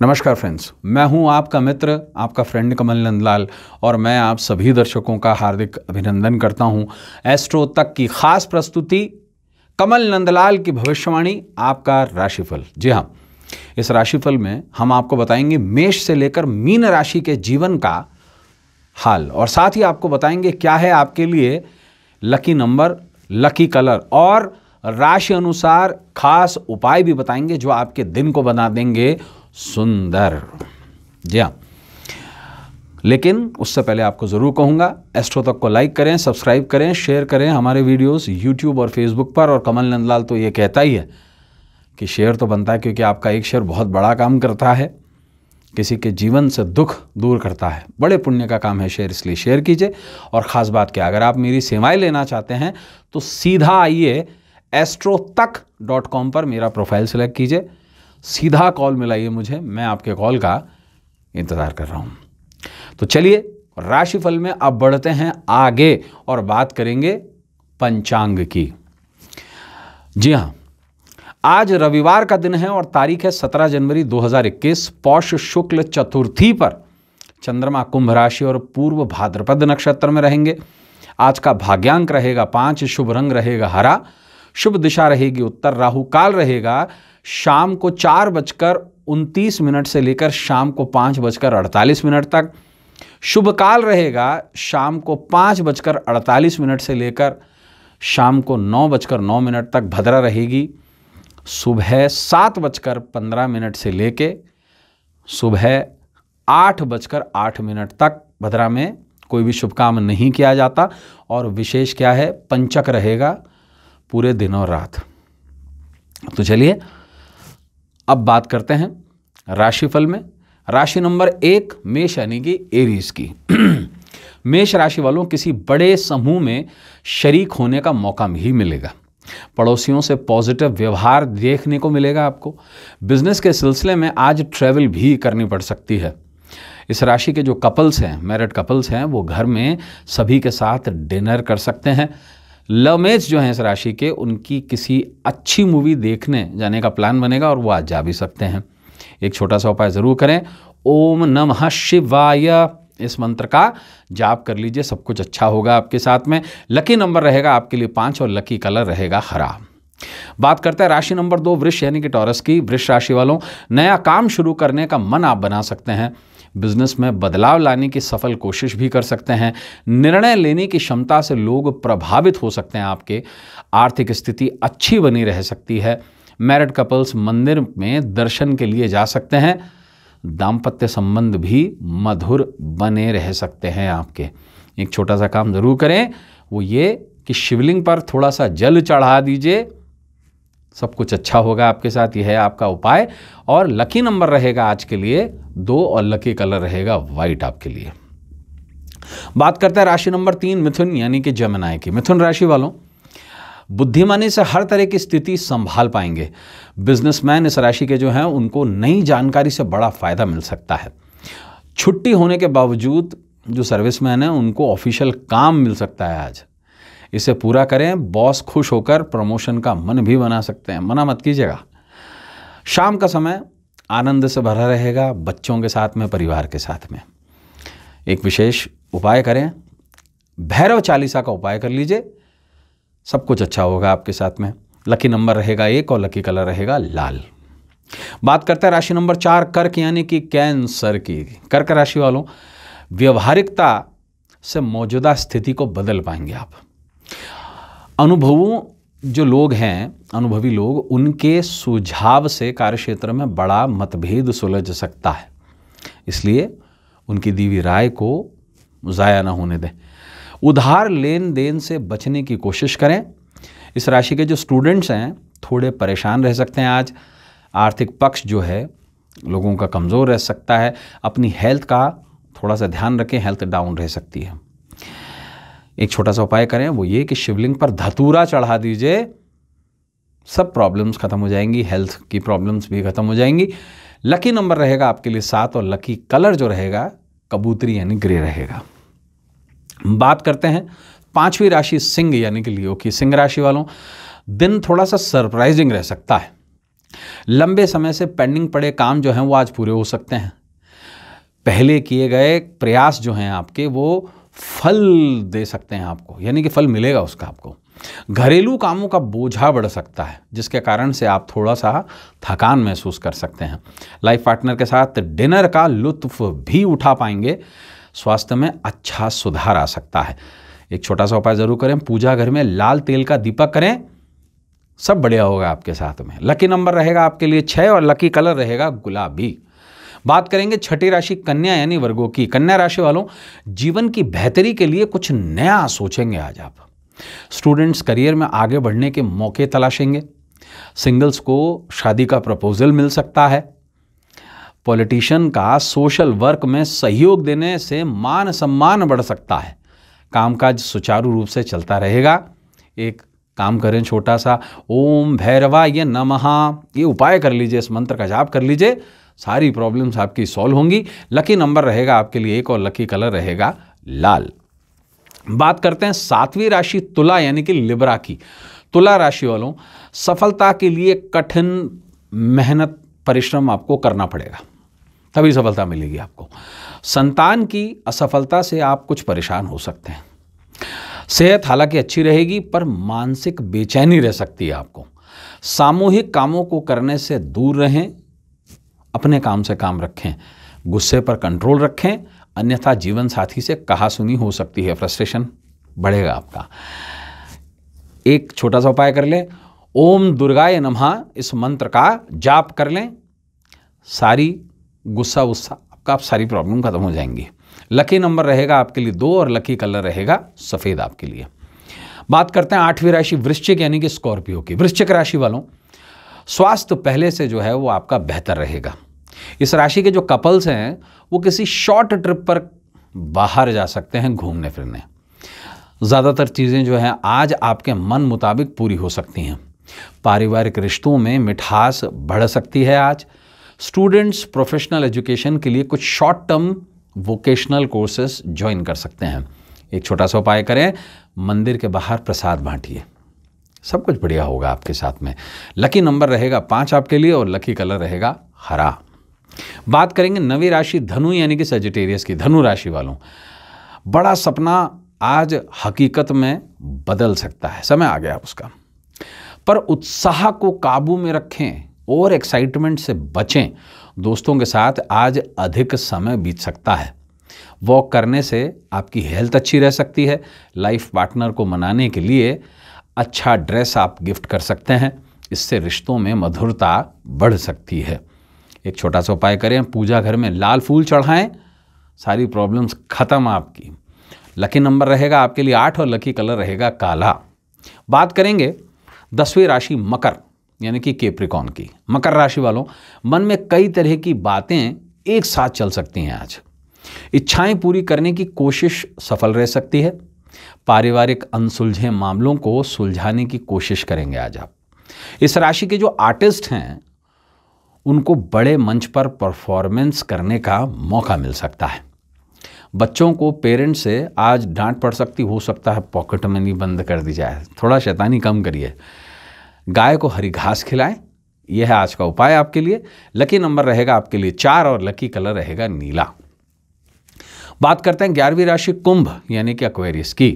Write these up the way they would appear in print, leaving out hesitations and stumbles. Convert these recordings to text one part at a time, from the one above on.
नमस्कार फ्रेंड्स, मैं हूं आपका मित्र, आपका फ्रेंड कमल नंदलाल और मैं आप सभी दर्शकों का हार्दिक अभिनंदन करता हूं। एस्ट्रो तक की खास प्रस्तुति कमल नंदलाल की भविष्यवाणी, आपका राशिफल। जी हां, इस राशिफल में हम आपको बताएंगे मेष से लेकर मीन राशि के जीवन का हाल और साथ ही आपको बताएंगे क्या है आपके लिए लकी नंबर, लकी कलर और राशि अनुसार खास उपाय भी बताएंगे जो आपके दिन को बना देंगे सुंदर। जी हाँ, लेकिन उससे पहले आपको ज़रूर कहूँगा एस्ट्रो तक को लाइक करें, सब्सक्राइब करें, शेयर करें हमारे वीडियोस यूट्यूब और फेसबुक पर। और कमल नंदलाल तो ये कहता ही है कि शेयर तो बनता है, क्योंकि आपका एक शेयर बहुत बड़ा काम करता है, किसी के जीवन से दुख दूर करता है, बड़े पुण्य का काम है शेयर, इसलिए शेयर कीजिए। और ख़ास बात क्या, अगर आप मेरी सेवाएँ लेना चाहते हैं तो सीधा आइए astrotak.com पर मेरा प्रोफाइल सेलेक्ट कीजिए, सीधा कॉल मिलाइए मुझे, मैं आपके कॉल का इंतज़ार कर रहा हूँ। तो चलिए राशिफल में अब बढ़ते हैं आगे और बात करेंगे पंचांग की। जी हाँ, आज रविवार का दिन है और तारीख है 17 जनवरी 2021। पौष शुक्ल चतुर्थी पर चंद्रमा कुंभ राशि और पूर्व भाद्रपद नक्षत्र में रहेंगे। आज का भाग्यांक रहेगा 5, शुभ रंग रहेगा हरा, शुभ दिशा रहेगी उत्तर, राहु काल रहेगा शाम को 4:29 से लेकर शाम को 5:48 तक, शुभ काल रहेगा शाम को 5:48 से लेकर शाम को 9:09 तक, भद्रा रहेगी सुबह 7:15 से लेकर सुबह 8:08 तक। भद्रा में कोई भी शुभ काम नहीं किया जाता और विशेष क्या है, पंचक रहेगा पूरे दिन और रात। तो चलिए अब बात करते हैं राशिफल में। राशि नंबर 1 मेष यानी कि एरीज की। मेष राशि वालों किसी बड़े समूह में शरीक होने का मौका भी मिलेगा। पड़ोसियों से पॉजिटिव व्यवहार देखने को मिलेगा आपको। बिजनेस के सिलसिले में आज ट्रैवल भी करनी पड़ सकती है। इस राशि के जो कपल्स हैं, मैरिड कपल्स हैं, वो घर में सभी के साथ डिनर कर सकते हैं। लव मैच जो हैं इस राशि के, उनकी किसी अच्छी मूवी देखने जाने का प्लान बनेगा और वो आज जा भी सकते हैं। एक छोटा सा उपाय ज़रूर करें, ओम नमः शिवाय इस मंत्र का जाप कर लीजिए, सब कुछ अच्छा होगा आपके साथ में। लकी नंबर रहेगा आपके लिए 5 और लकी कलर रहेगा हरा। बात करते हैं राशि नंबर 2 वृष यानी कि टॉरस की। वृष राशि वालों नया काम शुरू करने का मन आप बना सकते हैं। बिजनेस में बदलाव लाने की सफल कोशिश भी कर सकते हैं। निर्णय लेने की क्षमता से लोग प्रभावित हो सकते हैं आपके। आर्थिक स्थिति अच्छी बनी रह सकती है। मैरिड कपल्स मंदिर में दर्शन के लिए जा सकते हैं। दाम्पत्य संबंध भी मधुर बने रह सकते हैं आपके। एक छोटा सा काम ज़रूर करें, वो ये कि शिवलिंग पर थोड़ा सा जल चढ़ा दीजिए, सब कुछ अच्छा होगा आपके साथ। यह है आपका उपाय। और लकी नंबर रहेगा आज के लिए 2 और लकी कलर रहेगा वाइट आपके लिए। बात करते हैं राशि नंबर 3 मिथुन यानी कि जमनाय की। मिथुन राशि वालों बुद्धिमानी से हर तरह की स्थिति संभाल पाएंगे। बिजनेसमैन इस राशि के जो हैं उनको नई जानकारी से बड़ा फायदा मिल सकता है। छुट्टी होने के बावजूद जो सर्विसमैन हैं उनको ऑफिशियल काम मिल सकता है आज, इसे पूरा करें। बॉस खुश होकर प्रमोशन का मन भी बना सकते हैं, मना मत कीजिएगा। शाम का समय आनंद से भरा रहेगा, बच्चों के साथ में, परिवार के साथ में। एक विशेष उपाय करें, भैरव चालीसा का उपाय कर लीजिए, सब कुछ अच्छा होगा आपके साथ में। लकी नंबर रहेगा 1 और लकी कलर रहेगा लाल। बात करते हैं राशि नंबर 4 कर्क यानी कि कैंसर की। कर्क राशि वालों व्यवहारिकता से मौजूदा स्थिति को बदल पाएंगे आप। अनुभवों जो लोग हैं, अनुभवी लोग, उनके सुझाव से कार्यक्षेत्र में बड़ा मतभेद सुलझ सकता है, इसलिए उनकी दी हुई राय को ज़ाया ना होने दें। उधार लेन देन से बचने की कोशिश करें। इस राशि के जो स्टूडेंट्स हैं थोड़े परेशान रह सकते हैं आज। आर्थिक पक्ष जो है लोगों का कमज़ोर रह सकता है। अपनी हेल्थ का थोड़ा सा ध्यान रखें, हेल्थ डाउन रह सकती है। एक छोटा सा उपाय करें, वो ये कि शिवलिंग पर धतूरा चढ़ा दीजिए, सब प्रॉब्लम्स खत्म हो जाएंगी, हेल्थ की प्रॉब्लम्स भी खत्म हो जाएंगी। लकी नंबर रहेगा आपके लिए 7 और लकी कलर जो रहेगा कबूतरी यानी ग्रे रहेगा। बात करते हैं 5वीं राशि सिंह यानी कि लियो की। सिंह राशि वालों दिन थोड़ा सा सरप्राइजिंग रह सकता है। लंबे समय से पेंडिंग पड़े काम जो हैं वो आज पूरे हो सकते हैं। पहले किए गए प्रयास जो हैं आपके वो फल दे सकते हैं आपको, यानी कि फल मिलेगा उसका आपको। घरेलू कामों का बोझा बढ़ सकता है जिसके कारण से आप थोड़ा सा थकान महसूस कर सकते हैं। लाइफ पार्टनर के साथ डिनर का लुत्फ भी उठा पाएंगे। स्वास्थ्य में अच्छा सुधार आ सकता है। एक छोटा सा उपाय ज़रूर करें, पूजा घर में लाल तेल का दीपक करें, सब बढ़िया होगा आपके साथ में। लकी नंबर रहेगा आपके लिए 6 और लकी कलर रहेगा गुलाबी। बात करेंगे छठी राशि कन्या यानी वर्गों की। कन्या राशि वालों जीवन की बेहतरी के लिए कुछ नया सोचेंगे आज आप। स्टूडेंट्स करियर में आगे बढ़ने के मौके तलाशेंगे। सिंगल्स को शादी का प्रपोजल मिल सकता है। पॉलिटिशियन का सोशल वर्क में सहयोग देने से मान सम्मान बढ़ सकता है। कामकाज सुचारू रूप से चलता रहेगा। एक काम करें छोटा सा, ओम भैरवाय नमः ये उपाय कर लीजिए, इस मंत्र का जाप कर लीजिए, सारी प्रॉब्लम्स आपकी सॉल्व होंगी। लकी नंबर रहेगा आपके लिए 1 और लकी कलर रहेगा लाल। बात करते हैं सातवीं राशि तुला यानी कि लिब्रा की। तुला राशि वालों सफलता के लिए कठिन मेहनत परिश्रम आपको करना पड़ेगा तभी सफलता मिलेगी आपको। संतान की असफलता से आप कुछ परेशान हो सकते हैं। सेहत हालांकि अच्छी रहेगी पर मानसिक बेचैनी रह सकती है आपको। सामूहिक कामों को करने से दूर रहें, अपने काम से काम रखें, गुस्से पर कंट्रोल रखें, अन्यथा जीवन साथी से कहासुनी हो सकती है, फ्रस्ट्रेशन बढ़ेगा आपका। एक छोटा सा उपाय कर लें, ओम दुर्गाय नमः इस मंत्र का जाप कर लें, सारी गुस्सा गुस्सा आपका, आप सारी प्रॉब्लम खत्म हो जाएंगी। लकी नंबर रहेगा आपके लिए 2 और लकी कलर रहेगा सफ़ेद आपके लिए। बात करते हैं आठवीं राशि वृश्चिक यानी कि स्कॉर्पियो की। वृश्चिक राशि वालों स्वास्थ्य पहले से जो है वो आपका बेहतर रहेगा। इस राशि के जो कपल्स हैं वो किसी शॉर्ट ट्रिप पर बाहर जा सकते हैं घूमने फिरने। ज़्यादातर चीज़ें जो हैं आज आपके मन मुताबिक पूरी हो सकती हैं। पारिवारिक रिश्तों में मिठास बढ़ सकती है आज। स्टूडेंट्स प्रोफेशनल एजुकेशन के लिए कुछ short term vocational courses join कर सकते हैं। एक छोटा सा उपाय करें, मंदिर के बाहर प्रसाद बांटिए, सब कुछ बढ़िया होगा आपके साथ में। लकी नंबर रहेगा 5 आपके लिए और लकी कलर रहेगा हरा। बात करेंगे नवी राशि धनु यानी कि सजिटेरियस की। धनु राशि वालों बड़ा सपना आज हकीकत में बदल सकता है, समय आ गया उसका, पर उत्साह को काबू में रखें और एक्साइटमेंट से बचें। दोस्तों के साथ आज अधिक समय बीत सकता है। वॉक करने से आपकी हेल्थ अच्छी रह सकती है। लाइफ पार्टनर को मनाने के लिए अच्छा ड्रेस आप गिफ्ट कर सकते हैं, इससे रिश्तों में मधुरता बढ़ सकती है। एक छोटा सा उपाय करें, पूजा घर में लाल फूल चढ़ाएं, सारी प्रॉब्लम्स खत्म आपकी। लकी नंबर रहेगा आपके लिए 8 और लकी कलर रहेगा काला। बात करेंगे 10वीं राशि मकर यानी कि कैप्रिकॉर्न की। मकर राशि वालों मन में कई तरह की बातें एक साथ चल सकती हैं आज। इच्छाएं पूरी करने की कोशिश सफल रह सकती है। पारिवारिक अनसुलझे मामलों को सुलझाने की कोशिश करेंगे आज आप। इस राशि के जो आर्टिस्ट हैं उनको बड़े मंच पर परफॉर्मेंस करने का मौका मिल सकता है। बच्चों को पेरेंट्स से आज डांट पड़ सकती, हो सकता है पॉकेट मनी बंद कर दी जाए। थोड़ा शैतानी कम करिए। गाय को हरी घास खिलाएं, यह है आज का उपाय आपके लिए। लकी नंबर रहेगा आपके लिए 4 और लकी कलर रहेगा नीला। बात करते हैं 11वीं राशि कुंभ यानी कि एक्वेरियस की।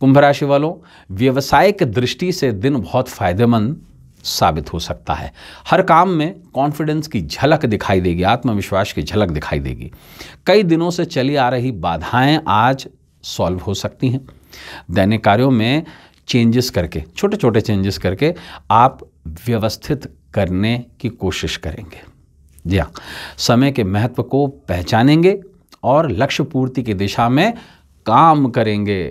कुंभ राशि वालों व्यवसायिक दृष्टि से दिन बहुत फायदेमंद साबित हो सकता है। हर काम में कॉन्फिडेंस की झलक दिखाई देगी, आत्मविश्वास की झलक दिखाई देगी। कई दिनों से चली आ रही बाधाएं आज सॉल्व हो सकती हैं। दैनिक कार्यों में चेंजेस करके, छोटे छोटे चेंजेस करके आप व्यवस्थित करने की कोशिश करेंगे। जी हाँ, समय के महत्व को पहचानेंगे और लक्ष्य पूर्ति की दिशा में काम करेंगे।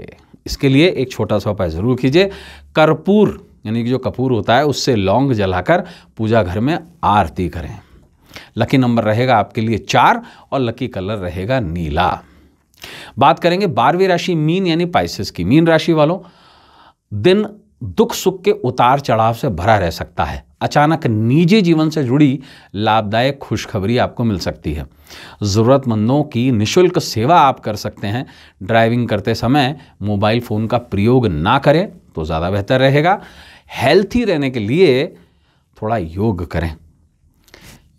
इसके लिए एक छोटा सा उपाय ज़रूर कीजिए, कर्पूर यानी कि जो कपूर होता है उससे लौंग जलाकर पूजा घर में आरती करें। लकी नंबर रहेगा आपके लिए 4 और लकी कलर रहेगा नीला। बात करेंगे 12वीं राशि मीन यानी पाइसेस की। मीन राशि वालों दिन दुख सुख के उतार चढ़ाव से भरा रह सकता है। अचानक निजी जीवन से जुड़ी लाभदायक खुशखबरी आपको मिल सकती है। ज़रूरतमंदों की निःशुल्क सेवा आप कर सकते हैं। ड्राइविंग करते समय मोबाइल फ़ोन का प्रयोग ना करें तो ज़्यादा बेहतर रहेगा। हेल्थी रहने के लिए थोड़ा योग करें,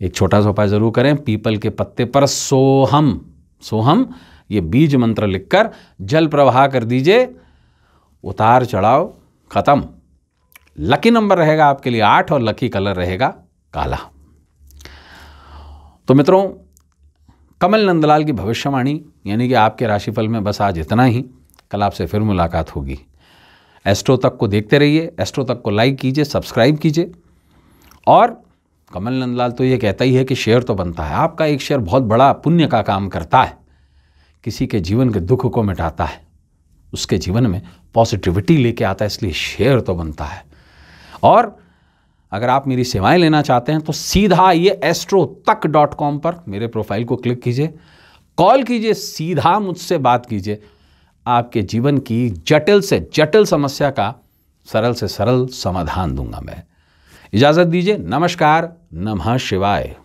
एक छोटा सा उपाय ज़रूर करें। पीपल के पत्ते पर सोहम ये बीज मंत्र लिखकर जल प्रवाह कर दीजिए, उतार चढ़ाव खत्म। लकी नंबर रहेगा आपके लिए 8 और लकी कलर रहेगा काला। तो मित्रों, कमल नंदलाल की भविष्यवाणी यानी कि आपके राशिफल में बस आज इतना ही। कल आपसे फिर मुलाकात होगी। एस्ट्रो तक को देखते रहिए, एस्ट्रो तक को लाइक कीजिए, सब्सक्राइब कीजिए। और कमल नंदलाल तो ये कहता ही है कि शेयर तो बनता है, आपका एक शेयर बहुत बड़ा पुण्य का काम करता है, किसी के जीवन के दुख को मिटाता है, उसके जीवन में पॉजिटिविटी लेके आता है, इसलिए शेयर तो बनता है। और अगर आप मेरी सेवाएं लेना चाहते हैं तो सीधा ये astrotaq.com पर मेरे प्रोफाइल को क्लिक कीजिए, कॉल कीजिए, सीधा मुझसे बात कीजिए। आपके जीवन की जटिल से जटिल समस्या का सरल से सरल समाधान दूंगा मैं। इजाज़त दीजिए। नमस्कार। नमः शिवाय।